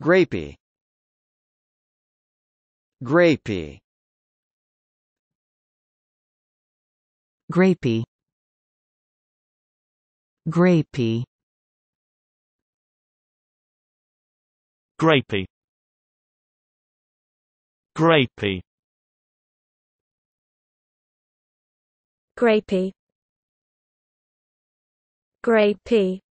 Grapey, grapey, grapey, grapey, grapey, grapey, grapey, grapey.